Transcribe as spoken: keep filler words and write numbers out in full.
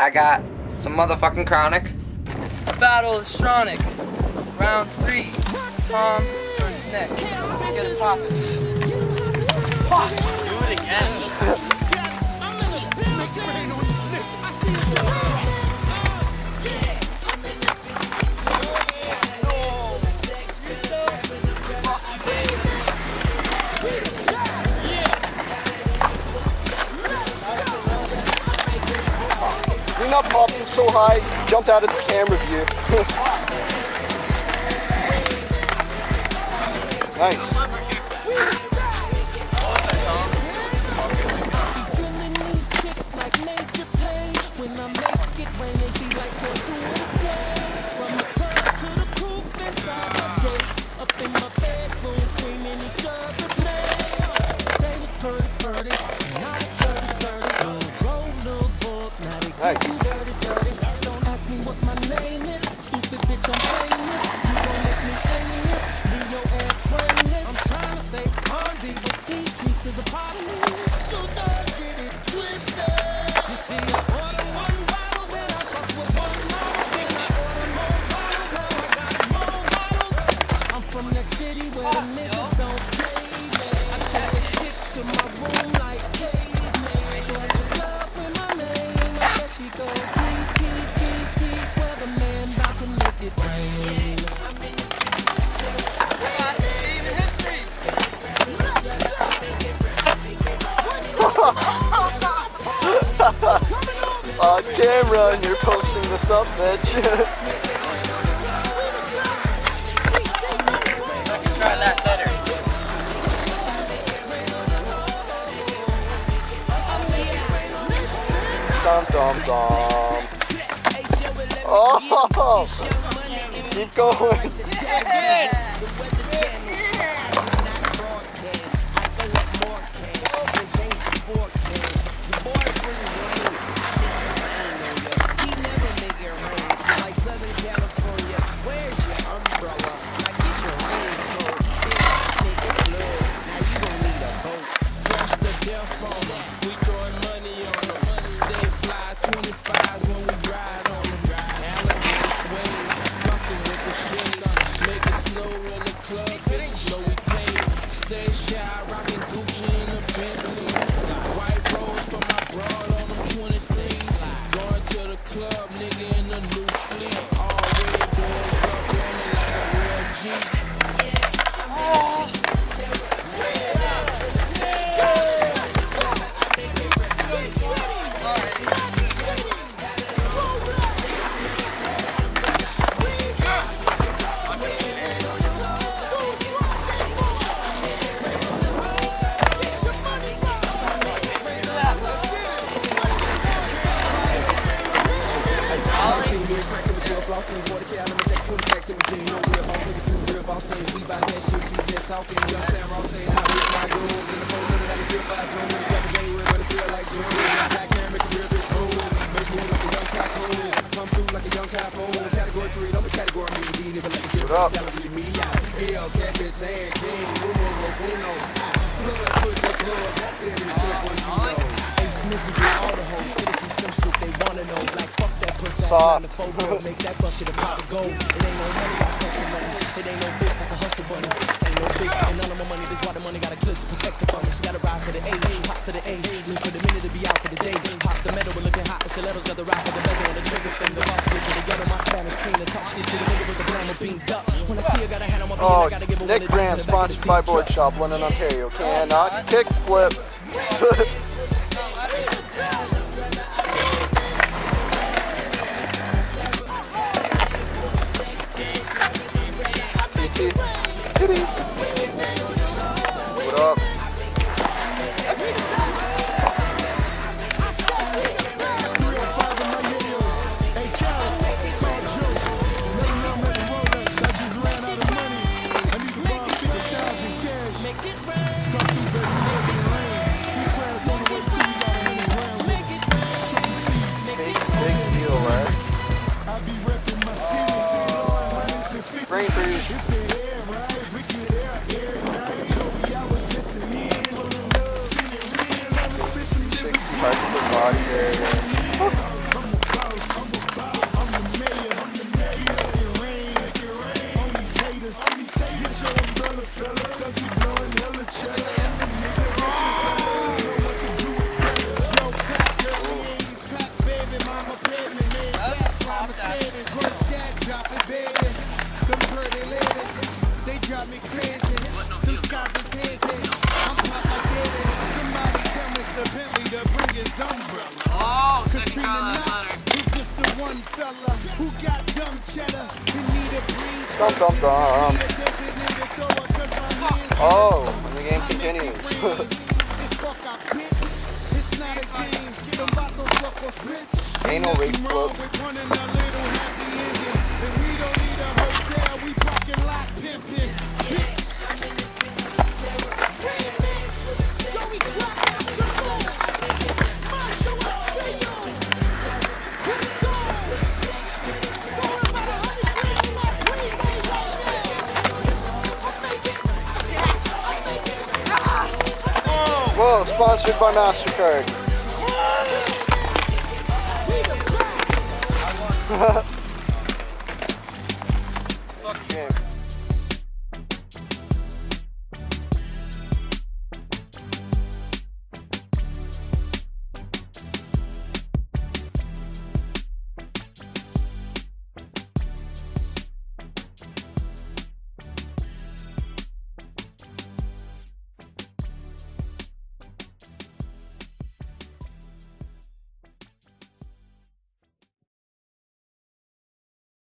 I got some motherfucking chronic. This is Battle of STRONACH. Round three. Tom versus Nick. Don't get it poppin'. Fuck! Do it again. You're not popping so high, jumped out of the camera view. Nice. Nice. Don't ask me what my name is. Stupid bitch, I'm famous. You don't make me aimless. Leave your ass brainless. I'm trying to stay hardy, but these streets is a problem. So don't get it twisted. You see, I order one bottle, then I fuck with one model, then I order more bottles, now I got more bottles. I'm from that city where the niggas don't play. I take a chick to my room like caveman. So I just love with my name. She goes, ski, ski, ski, ski, well, the man about to make it rain. I mean, we got to leave in history. On camera, and you're posting this up, bitch. I can try that better. Dom, dom, dom. Oh, keep going. Yeah. Club nigga in a new fleet, all red doors up, running like a real G. Oh, what up? Oh, Nick Graham, sponsored by Board Shop, London, Ontario. Cannot kickflip. What up? sixty parts of the body area. fella who got dumb cheddar. We need a breeze. Dum, dum, dum. Oh, and the game continues. It's not a game. Get them out those local switch. Anal rape flow. And we don't need a hotel. We parking lot pimping. So we clock out circle. Show us Shayo. Quick time. Going about a hundred grand in my green bay home. I make it. I make it. Ah. Whoa, sponsored by MasterCard.